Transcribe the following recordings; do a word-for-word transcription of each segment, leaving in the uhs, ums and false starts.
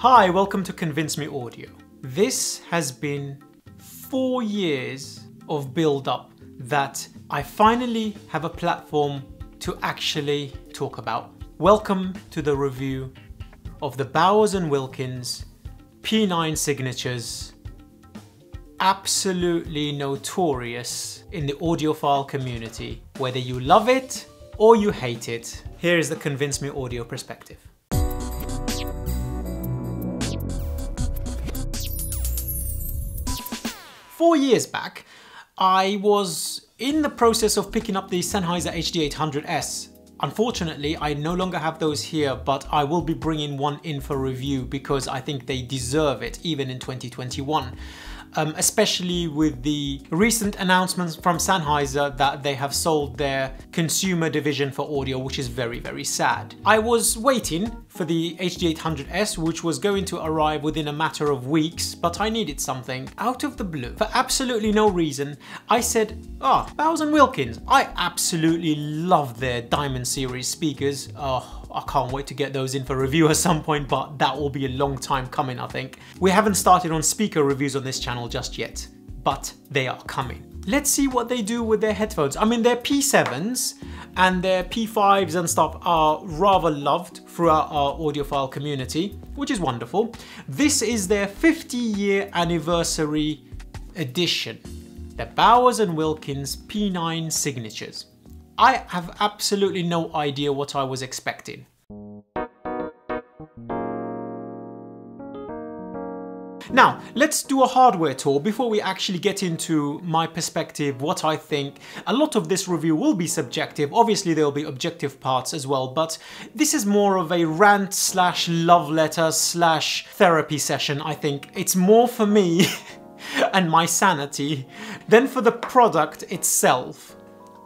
Hi, welcome to ConvinceMeAudio. This has been four years of build-up that I finally have a platform to actually talk about. Welcome to the review of the Bowers and Wilkins P nine signatures, absolutely notorious in the audiophile community. Whether you love it or you hate it, here is the ConvinceMeAudio perspective. Four years back, I was in the process of picking up the Sennheiser H D eight hundred S. Unfortunately, I no longer have those here, but I will be bringing one in for review because I think they deserve it, even in twenty twenty-one. Um, especially with the recent announcements from Sennheiser that they have sold their consumer division for audio, which is very, very sad. I was waiting for the H D eight hundred S, which was going to arrive within a matter of weeks, but I needed something out of the blue. For absolutely no reason, I said, ah, oh, Bowers and Wilkins, I absolutely love their Diamond Series speakers. Oh, I can't wait to get those in for review at some point, but that will be a long time coming, I think. We haven't started on speaker reviews on this channel just yet, but they are coming. Let's see what they do with their headphones. I mean, their P sevens and their P fives and stuff are rather loved throughout our audiophile community, which is wonderful. This is their fifty year anniversary edition, the Bowers and Wilkins P nine signatures. I have absolutely no idea what I was expecting. Now, let's do a hardware tour before we actually get into my perspective, what I think. A lot of this review will be subjective. Obviously, there will be objective parts as well, but this is more of a rant slash love letter slash therapy session, I think. It's more for me and my sanity than for the product itself.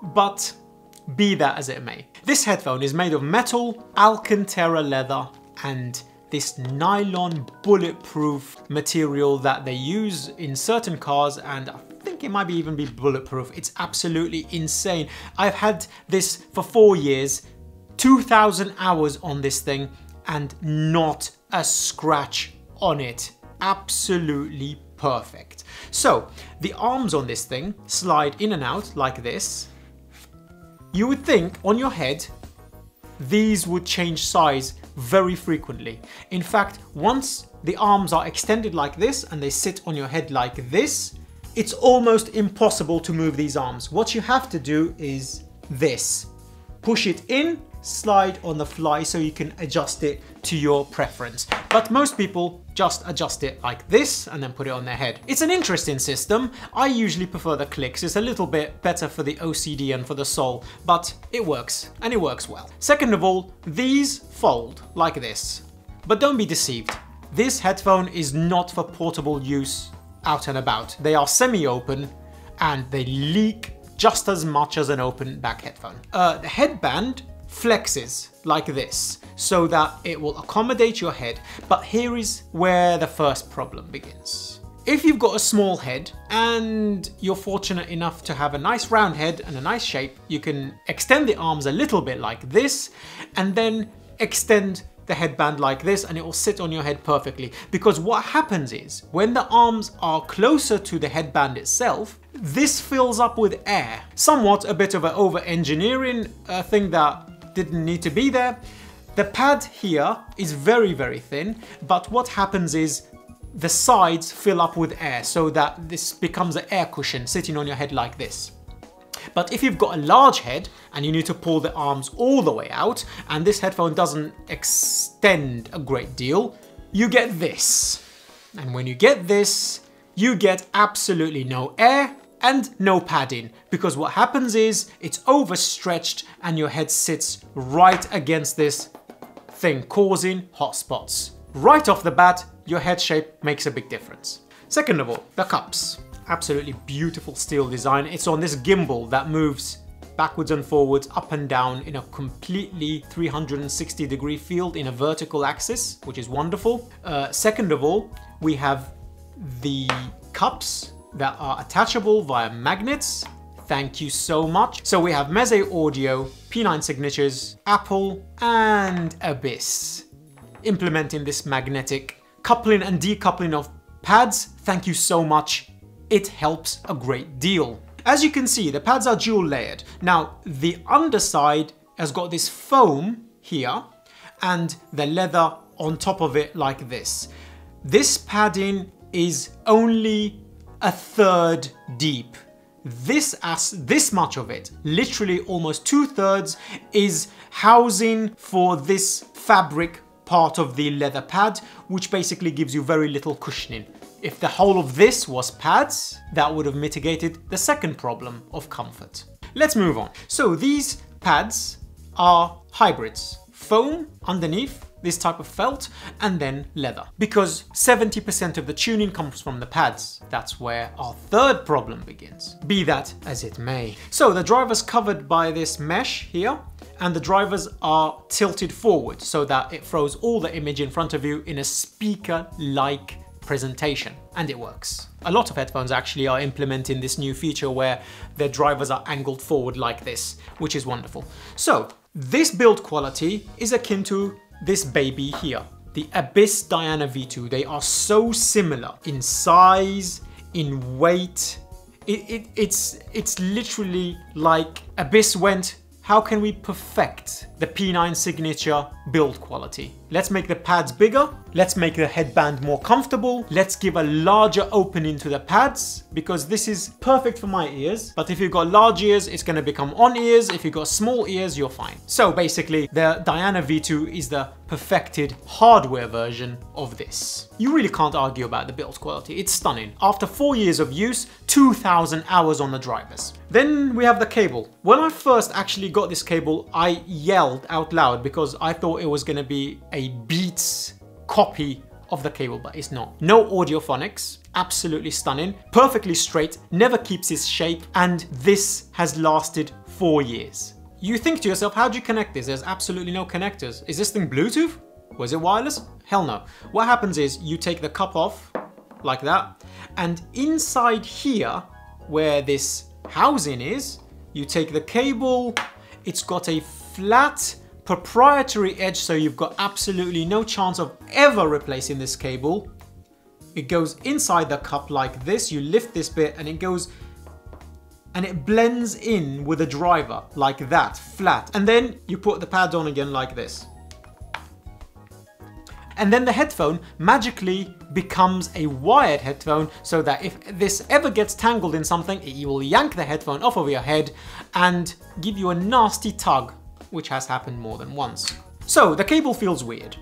But be that as it may. This headphone is made of metal, Alcantara leather, and this nylon bulletproof material that they use in certain cars, and I think it might be even be bulletproof. It's absolutely insane. I've had this for four years, two thousand hours on this thing, and not a scratch on it. Absolutely perfect. So, the arms on this thing slide in and out like this. You would think on your head, these would change size very frequently. In fact, once the arms are extended like this and they sit on your head like this, it's almost impossible to move these arms. What you have to do is this. Push it in, slide on the fly so you can adjust it to your preference. But most people just adjust it like this and then put it on their head. It's an interesting system. I usually prefer the clicks. It's a little bit better for the O C D and for the soul, but it works and it works well. Second of all, these fold like this, but don't be deceived. This headphone is not for portable use out and about. They are semi-open and they leak just as much as an open back headphone. Uh, the headband flexes like this so that it will accommodate your head, but here is where the first problem begins. If you've got a small head and you're fortunate enough to have a nice round head and a nice shape, you can extend the arms a little bit like this and then extend the headband like this and it will sit on your head perfectly. Because what happens is when the arms are closer to the headband itself, this fills up with air. Somewhat a bit of an over-engineering uh, thing that didn't need to be there. The pad here is very, very thin, but what happens is the sides fill up with air so that this becomes an air cushion sitting on your head like this. But if you've got a large head and you need to pull the arms all the way out, and this headphone doesn't extend a great deal, you get this. And when you get this, you get absolutely no air and no padding, because what happens is it's overstretched and your head sits right against this thing, causing hot spots. Right off the bat, your head shape makes a big difference. Second of all, the cups. Absolutely beautiful steel design. It's on this gimbal that moves backwards and forwards, up and down in a completely three hundred sixty degree field in a vertical axis, which is wonderful. Uh, second of all, we have the cups that are attachable via magnets. Thank you so much. So we have Meze Audio, P nine Signatures, Apple, and Abyss implementing this magnetic coupling and decoupling of pads, thank you so much. It helps a great deal. As you can see, the pads are dual layered. Now, the underside has got this foam here and the leather on top of it like this. This padding is only a third deep. This as this much of it, literally almost two thirds, is housing for this fabric part of the leather pad, which basically gives you very little cushioning. If the whole of this was pads, that would have mitigated the second problem of comfort. Let's move on. So these pads are hybrids. Foam underneath, this type of felt, and then leather. Because seventy percent of the tuning comes from the pads. That's where our third problem begins. Be that as it may. So the driver's covered by this mesh here, and the drivers are tilted forward so that it throws all the image in front of you in a speaker-like presentation, and it works. A lot of headphones actually are implementing this new feature where their drivers are angled forward like this, which is wonderful. So this build quality is akin to this baby here, the Abyss Diana V two. They are so similar in size, in weight. It, it, it's, it's literally like Abyss went, how can we perfect the P nine signature build quality? Let's make the pads bigger. Let's make the headband more comfortable. Let's give a larger opening to the pads, because this is perfect for my ears. But if you've got large ears, it's gonna become on ears. If you've got small ears, you're fine. So basically, the Diana V two is the perfected hardware version of this. You really can't argue about the build quality. It's stunning. After four years of use, two thousand hours on the drivers. Then we have the cable. When I first actually got this cable, I yelled out loud because I thought it was gonna be a A Beats copy of the cable, but it's not. No audiophonics, absolutely stunning, perfectly straight, never keeps its shape, and this has lasted four years. You think to yourself, how do you connect this? There's absolutely no connectors. Is this thing Bluetooth? Was it wireless? Hell no. What happens is you take the cup off, like that, and inside here, where this housing is, you take the cable, it's got a flat, proprietary edge, so you've got absolutely no chance of ever replacing this cable. It goes inside the cup like this, you lift this bit and it goes and it blends in with a driver like that, flat. And then you put the pad on again like this. And then the headphone magically becomes a wired headphone, so that if this ever gets tangled in something, it will yank the headphone off of your head and give you a nasty tug, which has happened more than once. So the cable feels weird,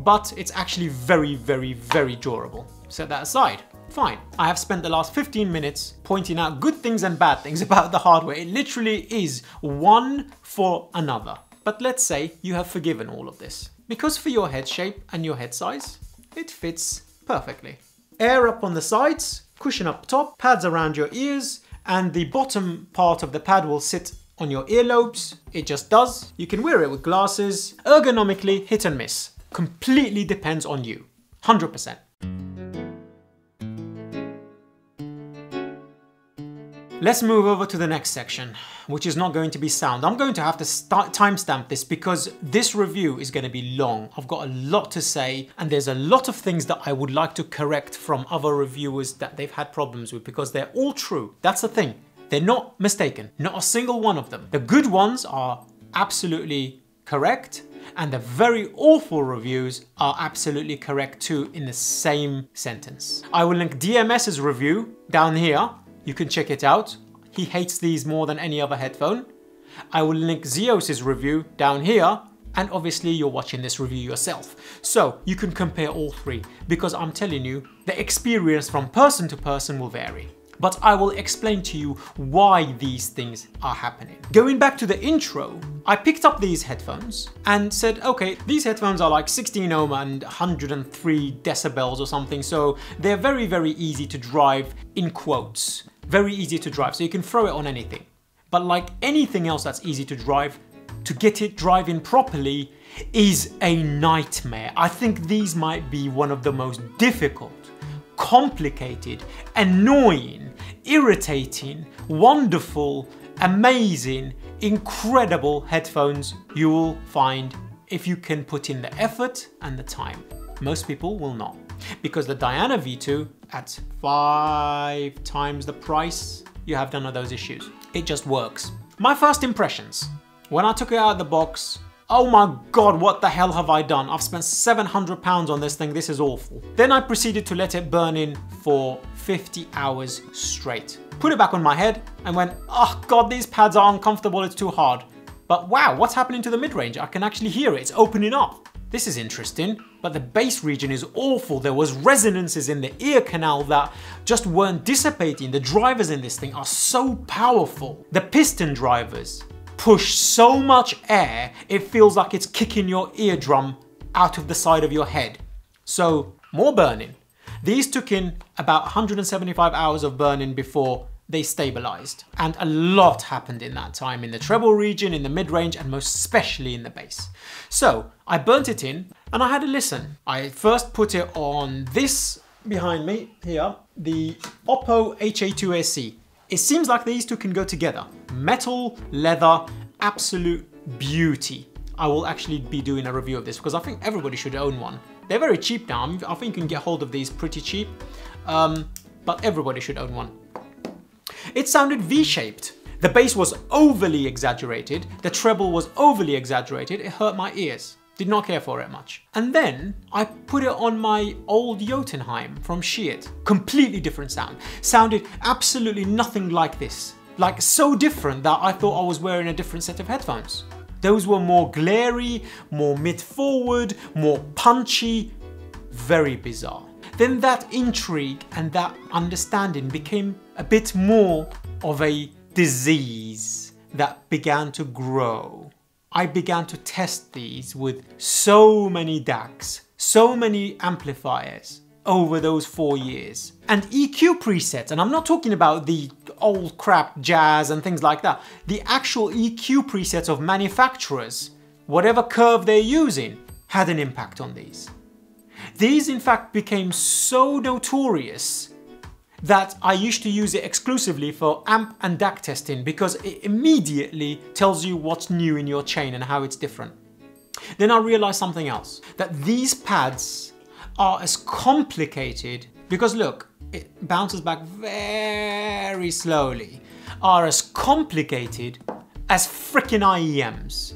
but it's actually very, very, very durable. Set that aside, fine. I have spent the last fifteen minutes pointing out good things and bad things about the hardware. It literally is one for another. But let's say you have forgiven all of this, because for your head shape and your head size, it fits perfectly. Air up on the sides, cushion up top, pads around your ears, and the bottom part of the pad will sit on your earlobes. It just does. You can wear it with glasses. Ergonomically, hit and miss. Completely depends on you. one hundred percent. Let's move over to the next section, which is not going to be sound. I'm going to have to timestamp this because this review is going to be long. I've got a lot to say, and there's a lot of things that I would like to correct from other reviewers that they've had problems with, because they're all true. That's the thing. They're not mistaken, not a single one of them. The good ones are absolutely correct, and the very awful reviews are absolutely correct too in the same sentence. I will link D M S's review down here. You can check it out. He hates these more than any other headphone. I will link Zeos's review down here. And obviously you're watching this review yourself, so you can compare all three, because I'm telling you, the experience from person to person will vary. But I will explain to you why these things are happening. Going back to the intro, I picked up these headphones and said, okay, these headphones are like sixteen ohm and one hundred three decibels or something, so they're very, very easy to drive, in quotes. Very easy to drive, so you can throw it on anything. But like anything else that's easy to drive, to get it driving properly is a nightmare. I think these might be one of the most difficult, complicated, annoying, irritating, wonderful, amazing, incredible headphones you will find if you can put in the effort and the time. most people will not, because the Diana V two at five times the price, you have none of those issues. It just works. My first impressions, when I took it out of the box, oh my God, what the hell have I done? I've spent seven hundred pounds on this thing, this is awful. Then I proceeded to let it burn in for fifty hours straight. Put it back on my head and went, oh God, these pads are uncomfortable, it's too hard. But wow, what's happening to the mid-range? I can actually hear it, it's opening up. This is interesting, but the bass region is awful. There was resonances in the ear canal that just weren't dissipating. The drivers in this thing are so powerful. The piston drivers push so much air, it feels like it's kicking your eardrum out of the side of your head. So more burning. These took in about one hundred seventy-five hours of burning before they stabilized. And a lot happened in that time in the treble region, in the mid-range, and most especially in the bass. So I burnt it in and I had a listen. I first put it on this behind me here, the Oppo H A two A C. It seems like these two can go together. Metal, leather, absolute beauty. I will actually be doing a review of this because I think everybody should own one. They're very cheap now. I think you can get hold of these pretty cheap, um, but everybody should own one. It sounded V-shaped. The bass was overly exaggerated. The treble was overly exaggerated. It hurt my ears. Did not care for it much. And then I put it on my old Jotunheim from Sheard. Completely different sound. Sounded absolutely nothing like this. Like so different that I thought I was wearing a different set of headphones. Those were more glary, more mid-forward, more punchy. Very bizarre. Then that intrigue and that understanding became a bit more of a disease that began to grow. I began to test these with so many D A Cs, so many amplifiers over those four years. And E Q presets, and I'm not talking about the old crap jazz and things like that, the actual E Q presets of manufacturers, whatever curve they're using, had an impact on these. These in fact became so notorious that I used to use it exclusively for amp and D A C testing because it immediately tells you what's new in your chain and how it's different. Then I realized something else, that these pads are as complicated, because look, it bounces back very slowly, are as complicated as frickin' I E Ms.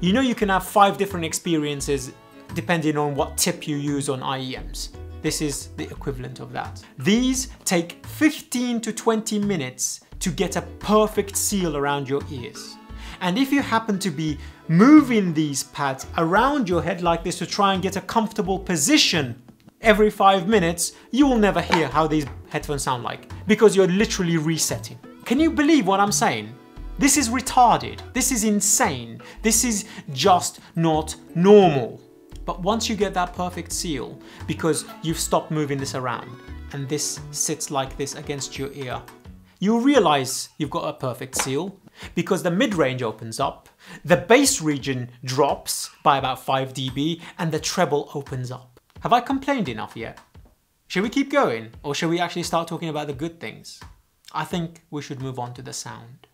You know you can have five different experiences depending on what tip you use on I E Ms. This is the equivalent of that. These take fifteen to twenty minutes to get a perfect seal around your ears. And if you happen to be moving these pads around your head like this to try and get a comfortable position every five minutes, you will never hear how these headphones sound like because you're literally resetting. Can you believe what I'm saying? This is retarded. This is insane. This is just not normal. But once you get that perfect seal, because you've stopped moving this around and this sits like this against your ear, you realize you've got a perfect seal because the mid-range opens up, the bass region drops by about five D B and the treble opens up. Have I complained enough yet? Should we keep going or should we actually start talking about the good things? I think we should move on to the sound.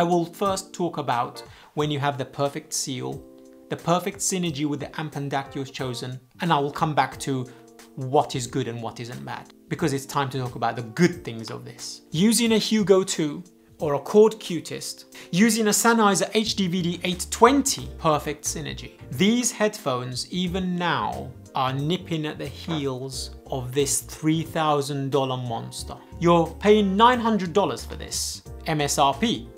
I will first talk about when you have the perfect seal, the perfect synergy with the amp and D A C you've chosen, and I will come back to what is good and what isn't bad, because it's time to talk about the good things of this. Using a Hugo two or a Chord Qutest, using a Sennheiser H D V D eight twenty, perfect synergy. These headphones, even now, are nipping at the heels of this three thousand dollar monster. You're paying nine hundred dollars for this, M S R P.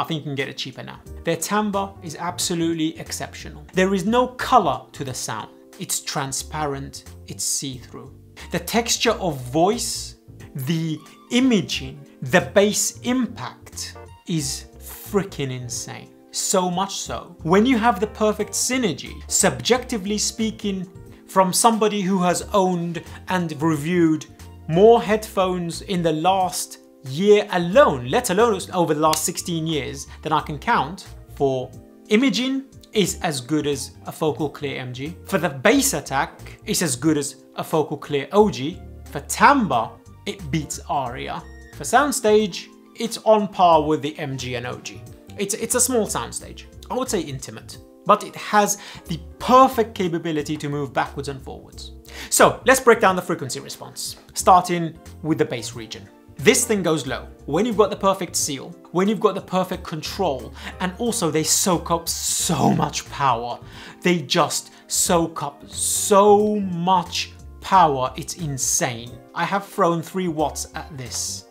I think you can get it cheaper now. Their timbre is absolutely exceptional. There is no color to the sound. It's transparent, it's see-through. The texture of voice, the imaging, the bass impact is freaking insane. So much so, when you have the perfect synergy, subjectively speaking, from somebody who has owned and reviewed more headphones in the last year alone, let alone over the last sixteen years, that I can count for imaging, is as good as a Focal Clear M G. For the bass attack, it's as good as a Focal Clear O G. For timbre, it beats Aria. For soundstage, it's on par with the M G and O G. It's, it's a small soundstage. I would say intimate, but it has the perfect capability to move backwards and forwards. So let's break down the frequency response, starting with the bass region. This thing goes low when you've got the perfect seal, when you've got the perfect control, and also they soak up so much power. They just soak up so much power, it's insane. I have thrown three watts at this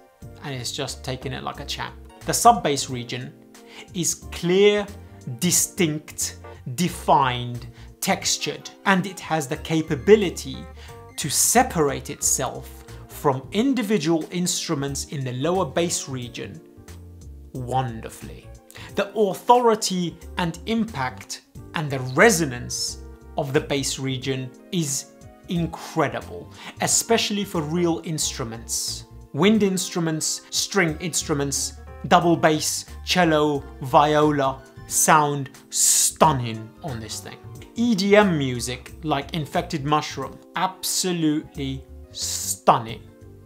and it's just taking it like a champ. The sub-bass region is clear, distinct, defined, textured, and it has the capability to separate itself from individual instruments in the lower bass region wonderfully. The authority and impact and the resonance of the bass region is incredible, especially for real instruments. Wind instruments, string instruments, double bass, cello, viola, sound stunning on this thing. E D M music like Infected Mushroom, absolutely stunning.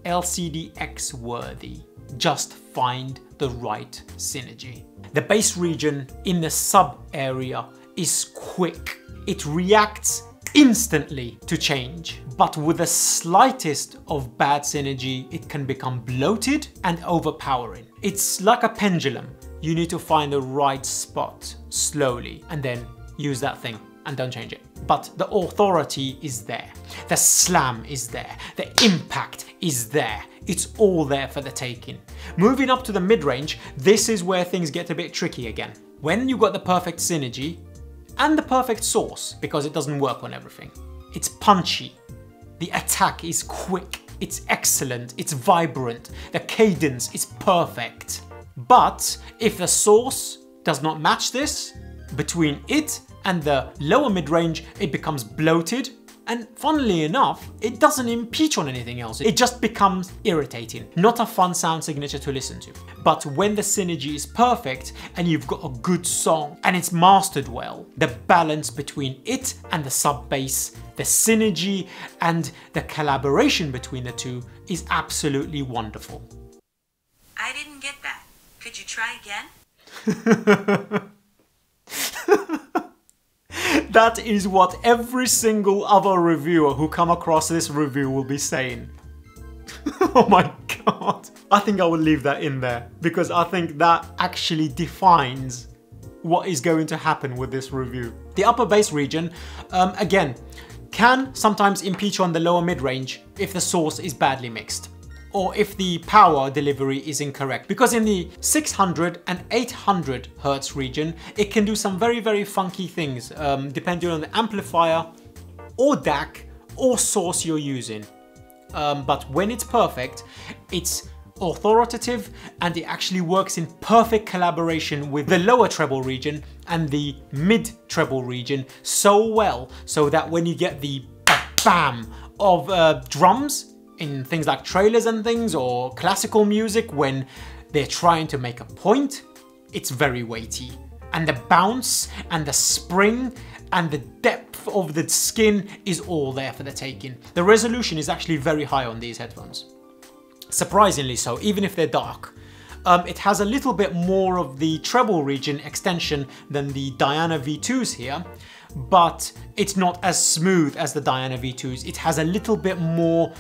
L C D X worthy. Just find the right synergy. The bass region in the sub area is quick. It reacts instantly to change, but with the slightest of bad synergy, it can become bloated and overpowering. It's like a pendulum. You need to find the right spot slowly and then use that thing and don't change it. But the authority is there. The slam is there. The impact is there. It's all there for the taking. Moving up to the mid-range, this is where things get a bit tricky again. When you've got the perfect synergy, and the perfect source, because it doesn't work on everything. It's punchy, the attack is quick, it's excellent, it's vibrant, the cadence is perfect. But if the source does not match this, between it and the lower mid-range, it becomes bloated, and funnily enough, it doesn't impinge on anything else. It just becomes irritating. Not a fun sound signature to listen to. But when the synergy is perfect and you've got a good song and it's mastered well, the balance between it and the sub-bass, the synergy and the collaboration between the two is absolutely wonderful. I didn't get that. Could you try again? That is what every single other reviewer who come across this review will be saying. Oh my god. I think I will leave that in there because I think that actually defines what is going to happen with this review. The upper bass region, um, again, can sometimes impinge on the lower mid-range if the source is badly mixed or if the power delivery is incorrect. Because in the six hundred and eight hundred hertz region, it can do some very, very funky things, um, depending on the amplifier or D A C or source you're using. Um, but when it's perfect, it's authoritative and it actually works in perfect collaboration with the lower treble region and the mid treble region so well, so that when you get the bam of uh, drums, in things like trailers and things, or classical music when they're trying to make a point, it's very weighty. And the bounce and the spring and the depth of the skin is all there for the taking. The resolution is actually very high on these headphones. Surprisingly so, even if they're dark. Um, it has a little bit more of the treble region extension than the Diana V twos here, but it's not as smooth as the Diana V twos. It has a little bit more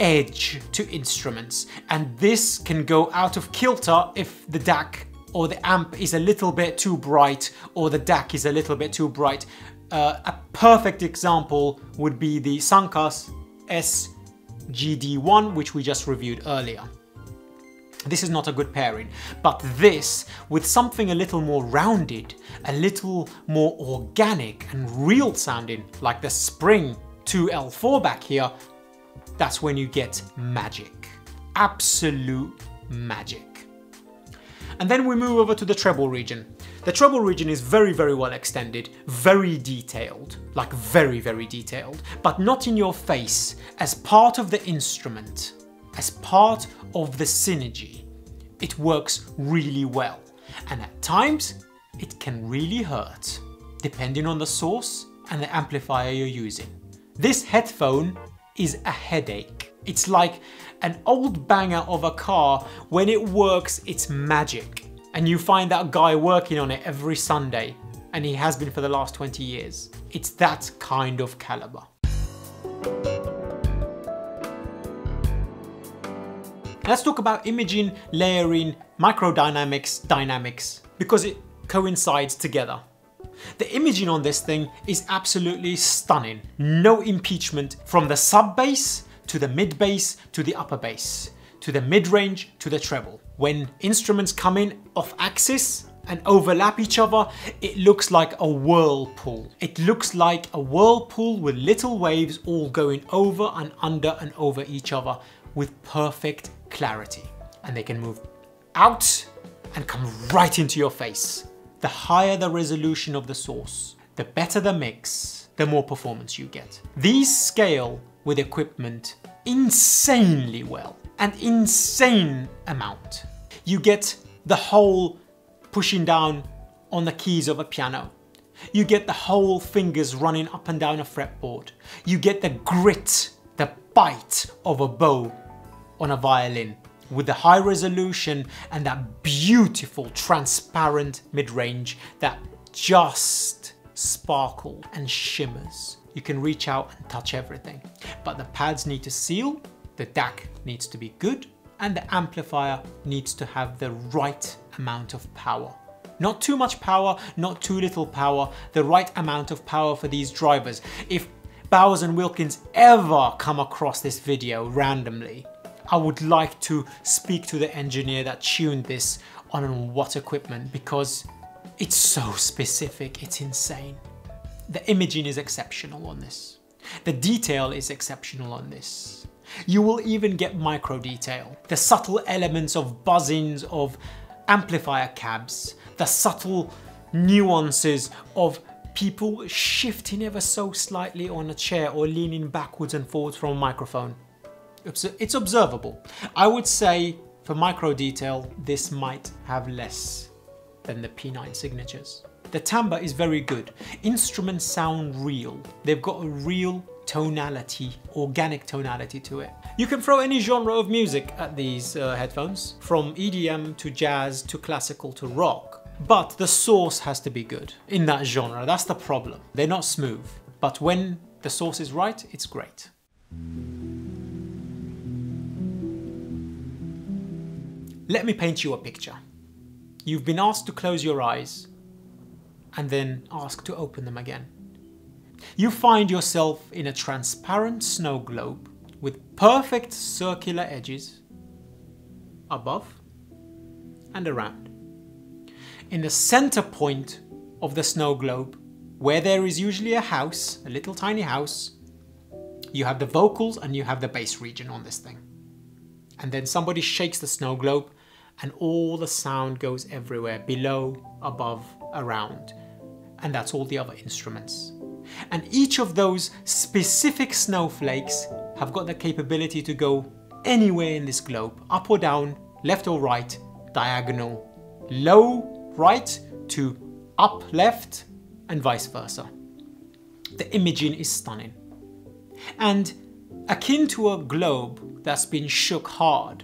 edge to instruments, and this can go out of kilter if the D A C or the amp is a little bit too bright or the D A C is a little bit too bright. Uh, a perfect example would be the Sankas S G D one, which we just reviewed earlier. This is not a good pairing, but this with something a little more rounded, a little more organic and real sounding, like the Spring two L four back here, that's when you get magic. Absolute magic. And then we move over to the treble region. The treble region is very, very well extended, very detailed, like very, very detailed, but not in your face, as part of the instrument, as part of the synergy. It works really well. And at times, it can really hurt, depending on the source and the amplifier you're using. This headphone is a headache. It's like an old banger of a car. When it works, it's magic. and you find that guy working on it every Sunday, and he has been for the last twenty years. It's that kind of caliber. Let's talk about imaging, layering, microdynamics, dynamics, because it coincides together. The imaging on this thing is absolutely stunning. No impeachment from the sub bass to the mid bass to the upper bass, to the mid range to the treble. When instruments come in off axis and overlap each other, it looks like a whirlpool. It looks like a whirlpool with little waves all going over and under and over each other with perfect clarity. And they can move out and come right into your face. The higher the resolution of the source, the better the mix, the more performance you get. These scale with equipment insanely well, an insane amount. You get the whole pushing down on the keys of a piano. You get the whole fingers running up and down a fretboard. You get the grit, the bite of a bow on a violin, with the high resolution and that beautiful transparent mid-range that just sparkles and shimmers. You can reach out and touch everything, but the pads need to seal, the D A C needs to be good, and the amplifier needs to have the right amount of power. Not too much power, not too little power, the right amount of power for these drivers. If Bowers and Wilkins ever come across this video randomly, I would like to speak to the engineer that tuned this on what equipment, because it's so specific, it's insane. The imaging is exceptional on this. The detail is exceptional on this. You will even get micro detail. The subtle elements of buzzings of amplifier cabs, the subtle nuances of people shifting ever so slightly on a chair or leaning backwards and forwards from a microphone. It's observable. I would say for micro detail, this might have less than the P nine signatures. The timbre is very good. Instruments sound real. They've got a real tonality, organic tonality to it. You can throw any genre of music at these uh, headphones, from E D M to jazz to classical to rock, but the source has to be good in that genre. That's the problem. They're not smooth, but when the source is right, it's great. Let me paint you a picture. You've been asked to close your eyes and then asked to open them again. You find yourself in a transparent snow globe with perfect circular edges above and around. In the center point of the snow globe, where there is usually a house, a little tiny house, you have the vocals and you have the bass region on this thing. And then somebody shakes the snow globe and all the sound goes everywhere, below, above, around. And that's all the other instruments. And each of those specific snowflakes have got the capability to go anywhere in this globe, up or down, left or right, diagonal, low right to up left, and vice versa. The imaging is stunning. And akin to a globe that's been shook hard,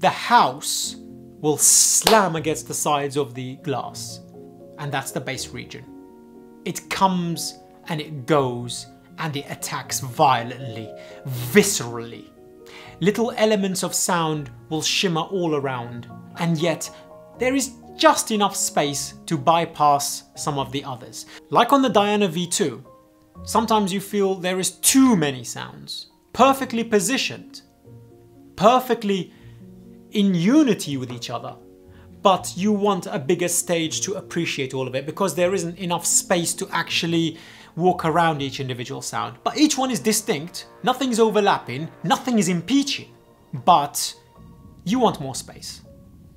the house will slam against the sides of the glass, and that's the bass region. It comes and it goes and it attacks violently, viscerally. Little elements of sound will shimmer all around, and yet there is just enough space to bypass some of the others. Like on the Diana V two, sometimes you feel there is too many sounds, perfectly positioned, perfectly in unity with each other, but you want a bigger stage to appreciate all of it because there isn't enough space to actually walk around each individual sound. But each one is distinct, nothing's overlapping, nothing is impeaching, but you want more space.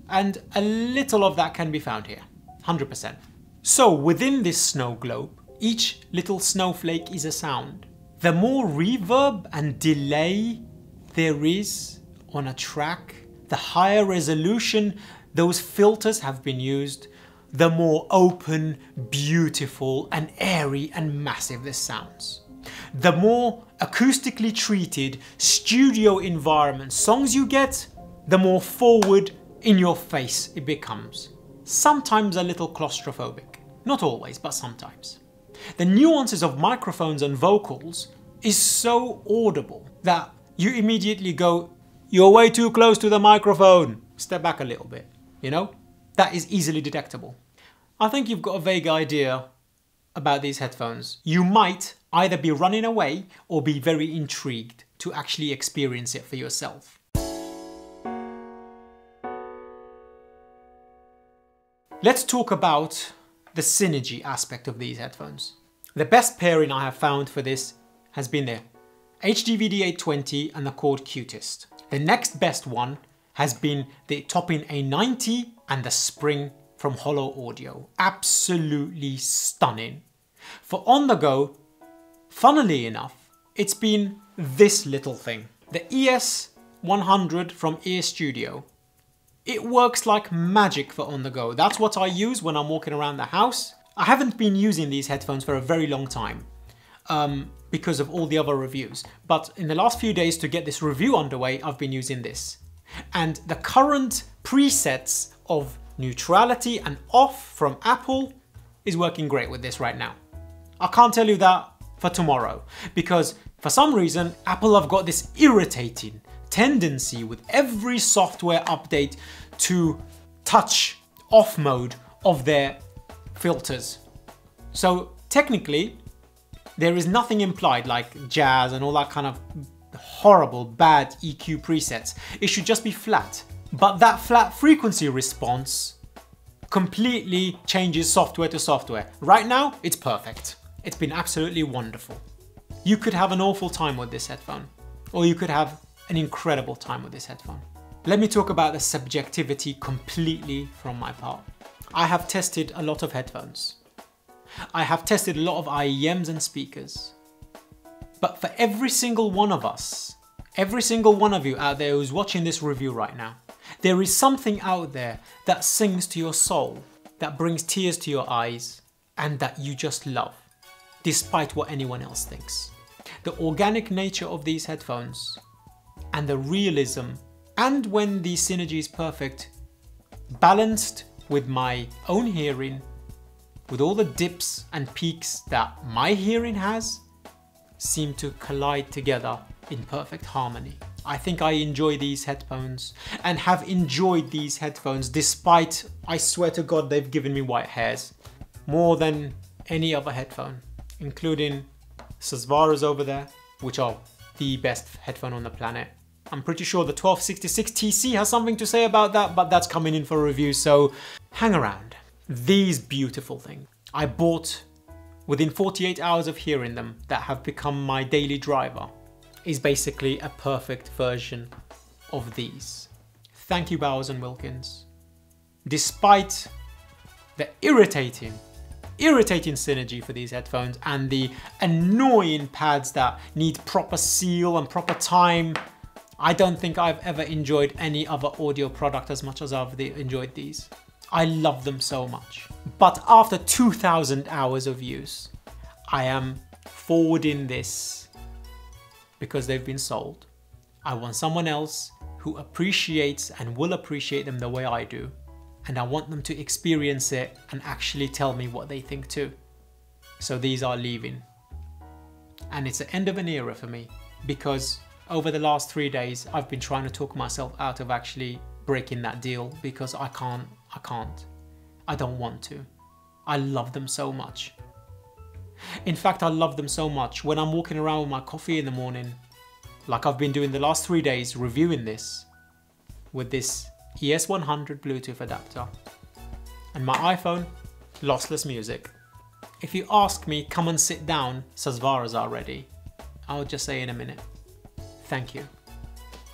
And a little of that can be found here, one hundred percent. So within this snow globe, each little snowflake is a sound. The more reverb and delay there is on a track, the higher resolution those filters have been used, the more open, beautiful, and airy and massive this sounds. The more acoustically treated studio environment songs you get, the more forward in your face it becomes. sometimes a little claustrophobic. Not always, but sometimes. The nuances of microphones and vocals is so audible that you immediately go, you're way too close to the microphone. Step back a little bit, you know? That is easily detectable. I think you've got a vague idea about these headphones. You might either be running away or be very intrigued to actually experience it for yourself. Let's talk about the synergy aspect of these headphones. The best pairing I have found for this has been their H D V D eight twenty and the Chord Qutest. The next best one has been the Topping A ninety and the Spring from Holo Audio. Absolutely stunning. For on the go, funnily enough, it's been this little thing. The E S one hundred from Ear Studio. It works like magic for on the go. That's what I use when I'm walking around the house. I haven't been using these headphones for a very long time um, because of all the other reviews. But in the last few days to get this review underway, I've been using this. And the current presets of neutrality and off from Apple is working great with this right now. I can't tell you that for tomorrow because for some reason, Apple have got this irritating tendency with every software update to touch off mode of their filters. So technically, there is nothing implied like jazz and all that kind of horrible bad E Q presets. It should just be flat. But that flat frequency response completely changes software to software. Right now, it's perfect. It's been absolutely wonderful. You could have an awful time with this headphone, or you could have an incredible time with this headphone. Let me talk about the subjectivity completely from my part. I have tested a lot of headphones. I have tested a lot of I E Ms and speakers. But for every single one of us, every single one of you out there who's watching this review right now, there is something out there that sings to your soul, that brings tears to your eyes, and that you just love, despite what anyone else thinks. The organic nature of these headphones and the realism, and when the synergy is perfect, balanced with my own hearing, with all the dips and peaks that my hearing has, seem to collide together in perfect harmony. I think I enjoy these headphones and have enjoyed these headphones despite, I swear to God, they've given me white hairs more than any other headphone, including Susvara's over there, which are the best headphone on the planet. I'm pretty sure the twelve sixty-six T C has something to say about that, but that's coming in for review, so hang around. These beautiful things I bought within forty-eight hours of hearing them that have become my daily driver is basically a perfect version of these. Thank you, Bowers and Wilkins. Despite the irritating irritating synergy for these headphones and the annoying pads that need proper seal and proper time, I don't think I've ever enjoyed any other audio product as much as I've enjoyed these. I love them so much. But after two thousand hours of use, I am forwarding this because they've been sold. I want someone else who appreciates and will appreciate them the way I do. And I want them to experience it and actually tell me what they think too. So these are leaving. And it's the end of an era for me because over the last three days, I've been trying to talk myself out of actually breaking that deal because I can't, I can't. I don't want to. I love them so much. In fact, I love them so much when I'm walking around with my coffee in the morning, like I've been doing the last three days reviewing this with this E S one hundred Bluetooth adapter and my iPhone, lossless music. If you ask me, come and sit down, Susvara's are ready. I'll just say in a minute. Thank you.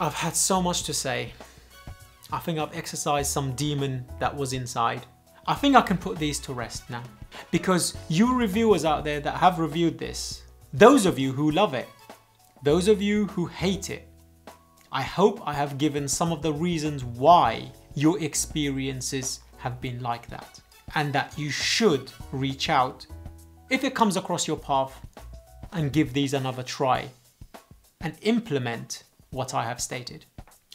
I've had so much to say. I think I've exercised some demon that was inside. I think I can put these to rest now because you reviewers out there that have reviewed this, those of you who love it, those of you who hate it, I hope I have given some of the reasons why your experiences have been like that and that you should reach out if it comes across your path and give these another try and implement what I have stated.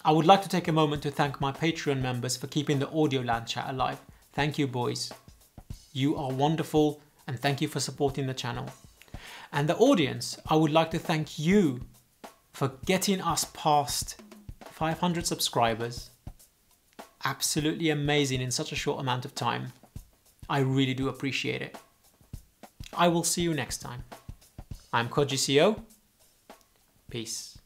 I would like to take a moment to thank my Patreon members for keeping the Audioland chat alive. Thank you, boys. You are wonderful, and thank you for supporting the channel. And the audience, I would like to thank you for getting us past five hundred subscribers. Absolutely amazing in such a short amount of time. I really do appreciate it. I will see you next time. I'm KojiCO. Peace.